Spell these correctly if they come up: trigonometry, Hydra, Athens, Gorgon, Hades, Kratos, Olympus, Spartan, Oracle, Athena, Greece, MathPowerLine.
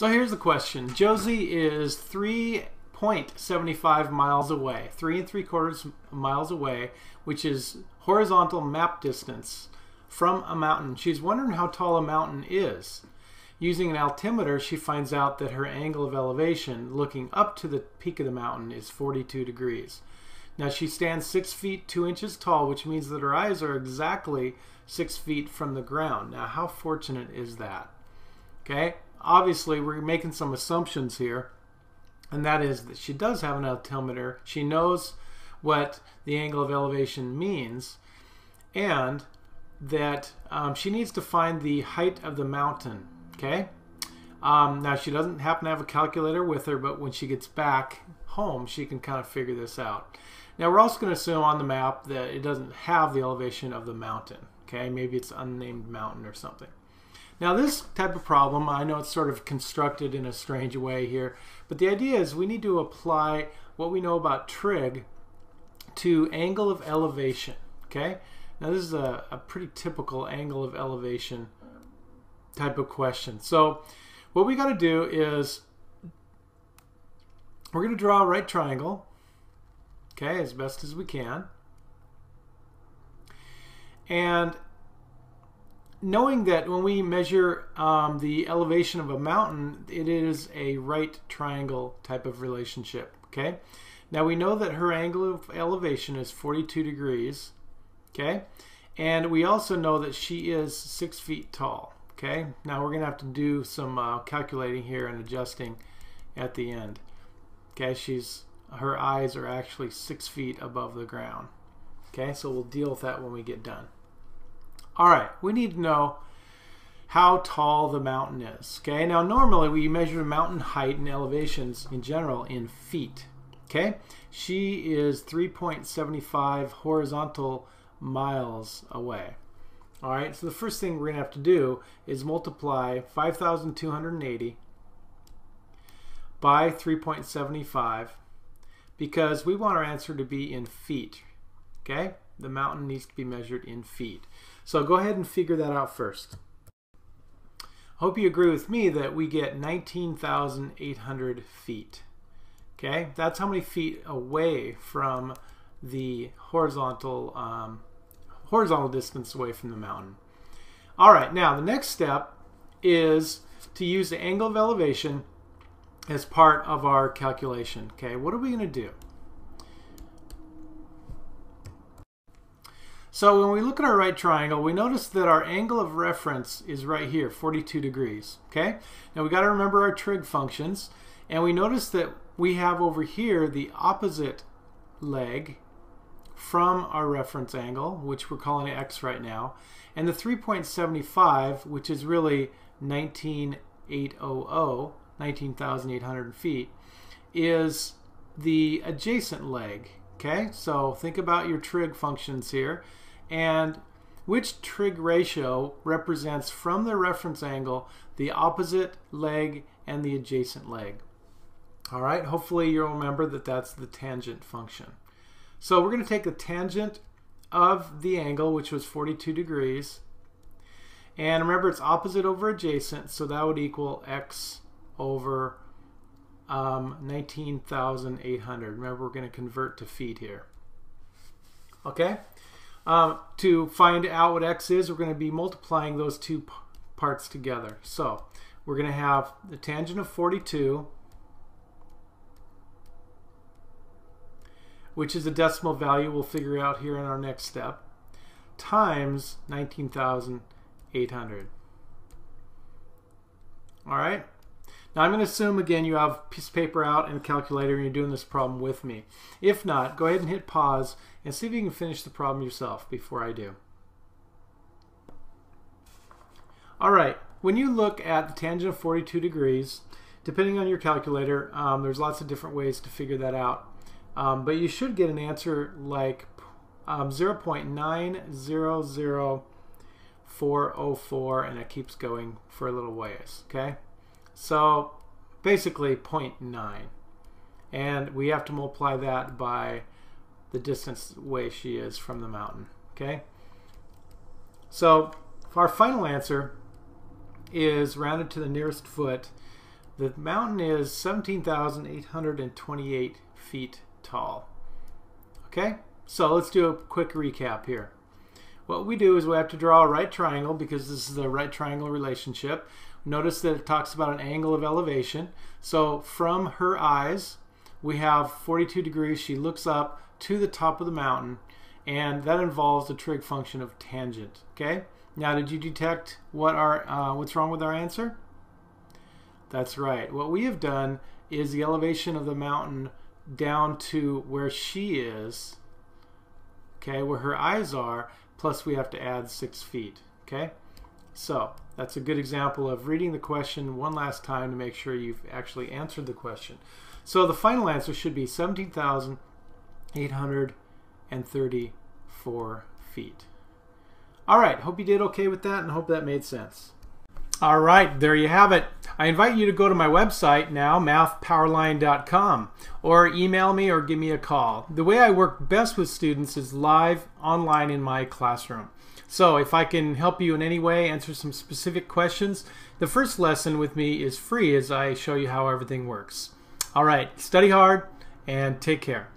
So here's the question. Josie is 3.75 miles away, 3 3/4 miles away, which is horizontal map distance from a mountain. She's wondering how tall a mountain is. Using an altimeter, she finds out that her angle of elevation looking up to the peak of the mountain is 42 degrees. Now she stands 6 feet 2 inches tall, which means that her eyes are exactly 6 feet from the ground. Now how fortunate is that? Okay, obviously we're making some assumptions here, and that is that she does have an altimeter. She knows what the angle of elevation means, and that she needs to find the height of the mountain. Okay. Now she doesn't happen to have a calculator with her, but when she gets back home she can kind of figure this out. Now we're also going to assume on the map that it doesn't have the elevation of the mountain. Okay, maybe it's unnamed mountain or something. Now this type of problem, I know it's sort of constructed in a strange way here, but the idea is we need to apply what we know about trig to angle of elevation. Okay. Now this is a pretty typical angle of elevation type of question. So what we got to do is we're going to draw a right triangle, okay, as best as we can, and knowing that when we measure the elevation of a mountain, it is a right triangle type of relationship. Okay, now we know that her angle of elevation is 42 degrees, okay, and we also know that she is 6 feet tall. Okay, now we're going to have to do some calculating here and adjusting at the end. Okay, her eyes are actually 6 feet above the ground. Okay, so we'll deal with that when we get done. Alright, we need to know how tall the mountain is. Okay, now normally we measure mountain height and elevations in general in feet. Okay, she is 3.75 horizontal miles away. Alright, so the first thing we're going to have to do is multiply 5,280 by 3.75, because we want our answer to be in feet. Okay, the mountain needs to be measured in feet. So go ahead and figure that out first. Hope you agree with me that we get 19,800 feet. Okay, that's how many feet away from the horizontal distance away from the mountain. Alright, now the next step is to use the angle of elevation as part of our calculation. Okay, what are we going to do? So when we look at our right triangle, we notice that our angle of reference is right here, 42 degrees. Okay, now we got to remember our trig functions, and we notice that we have over here the opposite leg from our reference angle, which we're calling x right now, and the 3.75, which is really 19,800 feet, is the adjacent leg. Okay, so think about your trig functions here, and which trig ratio represents from the reference angle the opposite leg and the adjacent leg. Alright, hopefully you'll remember that that's the tangent function. So we're going to take the tangent of the angle, which was 42 degrees, and remember it's opposite over adjacent, so that would equal x over 19,800. Remember, we're going to convert to feet here. Okay, to find out what x is, we're going to be multiplying those two parts together. So we're going to have the tangent of 42, which is a decimal value we'll figure out here in our next step, times 19,800. Alright, now I'm going to assume again you have a piece of paper out and a calculator and you're doing this problem with me. If not, go ahead and hit pause and see if you can finish the problem yourself before I do. Alright, when you look at the tangent of 42 degrees, depending on your calculator, there's lots of different ways to figure that out. But you should get an answer like 0.900404, and it keeps going for a little ways. Okay, so basically 0.9, and we have to multiply that by the distance away she is from the mountain. Okay, so our final answer is rounded to the nearest foot. The mountain is 17,828 feet tall. Okay, so let's do a quick recap here. What we do is we have to draw a right triangle because this is a right triangle relationship. Notice that it talks about an angle of elevation. So from her eyes, we have 42 degrees. She looks up to the top of the mountain, and that involves the trig function of tangent. Okay. Now, did you detect what our what's wrong with our answer? That's right. What we have done is the elevation of the mountain down to where she is, okay, where her eyes are, plus we have to add 6 feet. Okay. So that's a good example of reading the question one last time to make sure you've actually answered the question. So the final answer should be 17,834 feet. All right, hope you did okay with that and hope that made sense. All right, there you have it. I invite you to go to my website now, mathpowerline.com, or email me or give me a call. The way I work best with students is live online in my classroom. So if I can help you in any way, answer some specific questions, the first lesson with me is free as I show you how everything works. All right, study hard and take care.